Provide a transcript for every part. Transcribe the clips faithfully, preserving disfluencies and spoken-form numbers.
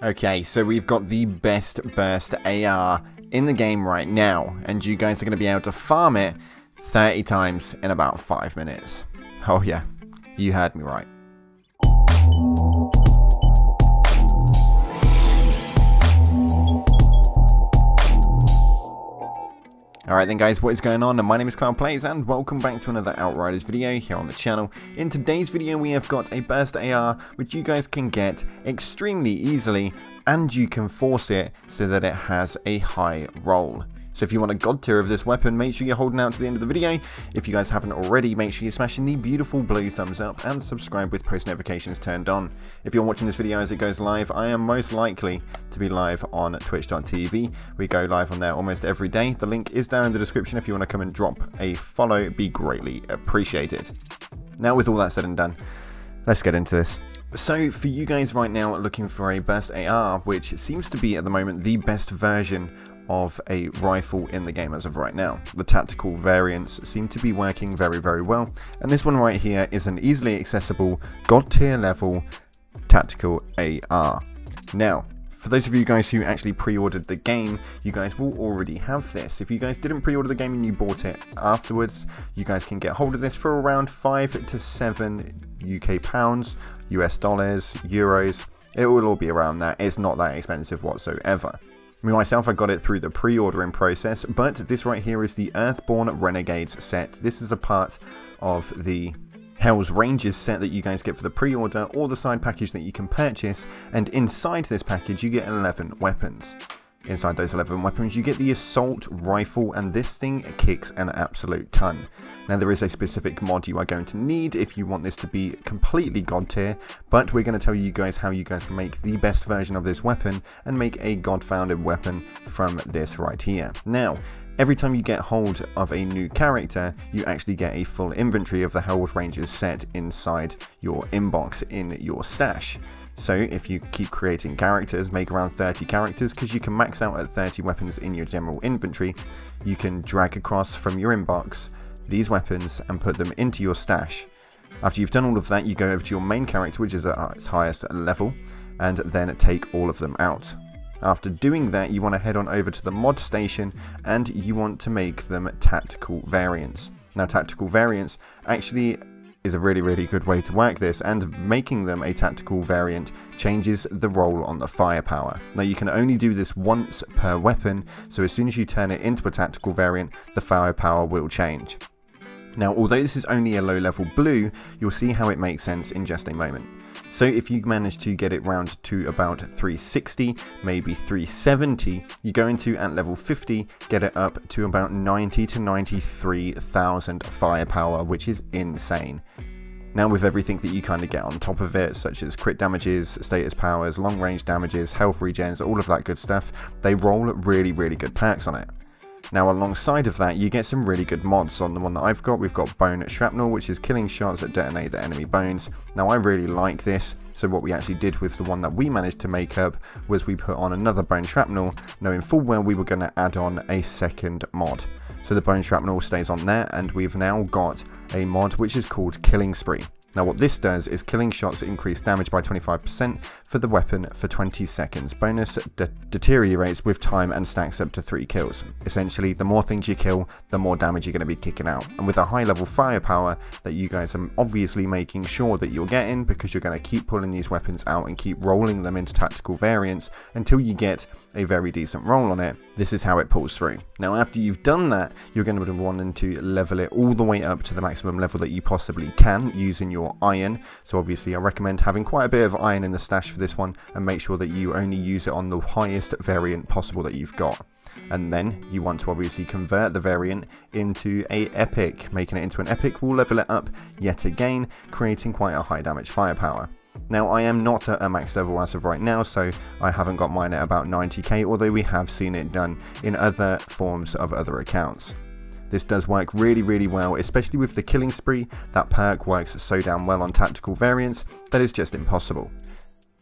Okay, so we've got the best burst A R in the game right now, and you guys are going to be able to farm it thirty times in about five minutes. Oh yeah, you heard me right. Alright then guys, what is going on? My name is CloudPlays and welcome back to another Outriders video here on the channel. In today's video we have got a burst A R which you guys can get extremely easily, and you can force it so that it has a high roll. So if you want a god tier of this weapon, make sure you're holding out to the end of the video. If you guys haven't already, make sure you're smashing the beautiful blue thumbs up and subscribe with post notifications turned on. If you're watching this video as it goes live, I am most likely to be live on Twitch dot T V. We go live on there almost every day. The link is down in the description. If you want to come and drop a follow, it'd be greatly appreciated. Now with all that said and done, let's get into this. So for you guys right now looking for a burst A R, which seems to be at the moment the best version of a rifle in the game as of right now. The tactical variants seem to be working very, very well, and this one right here is an easily accessible god tier level tactical A R. Now, for those of you guys who actually pre-ordered the game, you guys will already have this. If you guys didn't pre-order the game and you bought it afterwards, you guys can get hold of this for around five to seven U K pounds, U S dollars, euros. It will all be around that. It's not that expensive whatsoever. Me myself, I got it through the pre-ordering process, but this right here is the Earthborn Renegades set. This is a part of the Hell's Rangers set that you guys get for the pre-order or the side package that you can purchase, and inside this package you get eleven weapons. Inside those eleven weapons you get the assault rifle, and this thing kicks an absolute ton. Now there is a specific mod you are going to need if you want this to be completely god tier, but we're going to tell you guys how you guys can make the best version of this weapon and make a god founded weapon from this right here. Now, every time you get hold of a new character, you actually get a full inventory of the Hell's Rangers set inside your inbox in your stash. So if you keep creating characters, make around thirty characters, because you can max out at thirty weapons in your general inventory, you can drag across from your inbox these weapons and put them into your stash. After you've done all of that, you go over to your main character, which is at its highest level, and then take all of them out. After doing that, you want to head on over to the mod station and you want to make them tactical variants. Now, tactical variants actually is a really, really good way to work this, and making them a tactical variant changes the roll on the firepower. Now, you can only do this once per weapon, so as soon as you turn it into a tactical variant, the firepower will change. Now, although this is only a low level blue, you'll see how it makes sense in just a moment. So if you manage to get it round to about three sixty, maybe three seventy, you go into at level fifty, get it up to about ninety to ninety-three thousand firepower, which is insane. Now with everything that you kind of get on top of it, such as crit damages, status powers, long range damages, health regens, all of that good stuff, they roll really, really good perks on it. Now alongside of that, you get some really good mods. On the one that I've got, we've got Bone Shrapnel, which is killing shots that detonate the enemy bones. Now I really like this, so what we actually did with the one that we managed to make up was we put on another Bone Shrapnel, knowing full well we were going to add on a second mod. So the Bone Shrapnel stays on there, and we've now got a mod which is called Killing Spree. Now what this does is killing shots increase damage by twenty-five percent for the weapon for twenty seconds. Bonus de deteriorates with time and stacks up to three kills. Essentially, the more things you kill, the more damage you're going to be kicking out. And with a high level firepower that you guys are obviously making sure that you're getting, because you're going to keep pulling these weapons out and keep rolling them into tactical variants until you get a very decent roll on it, this is how it pulls through. Now after you've done that, you're going to be wanting to level it all the way up to the maximum level that you possibly can using your Your iron. So obviously I recommend having quite a bit of iron in the stash for this one, and make sure that you only use it on the highest variant possible that you've got. And then you want to obviously convert the variant into a epic. Making it into an epic will level it up yet again, creating quite a high damage firepower. Now I am not at a max level as of right now, so I haven't got mine at about ninety K, although we have seen it done in other forms of other accounts. This does work really, really well, especially with the Killing Spree. That perk works so damn well on tactical variants that it's just impossible.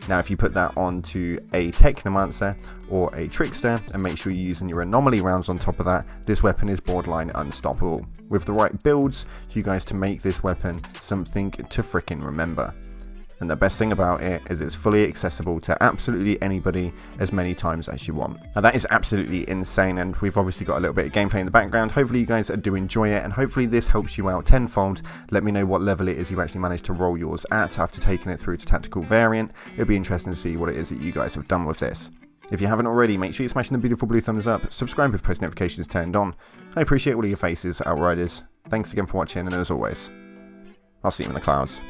Now if you put that onto a Technomancer or a Trickster and make sure you're using your anomaly rounds on top of that, this weapon is borderline unstoppable. With the right builds, you guys to make this weapon something to frickin' remember. And the best thing about it is it's fully accessible to absolutely anybody as many times as you want. Now that is absolutely insane, and we've obviously got a little bit of gameplay in the background. Hopefully you guys do enjoy it, and hopefully this helps you out tenfold. Let me know what level it is you actually managed to roll yours at after taking it through to tactical variant. It'd be interesting to see what it is that you guys have done with this. If you haven't already, make sure you're smashing the beautiful blue thumbs up, subscribe with post notifications turned on. I appreciate all of your faces, Outriders. Thanks again for watching, and as always, I'll see you in the clouds.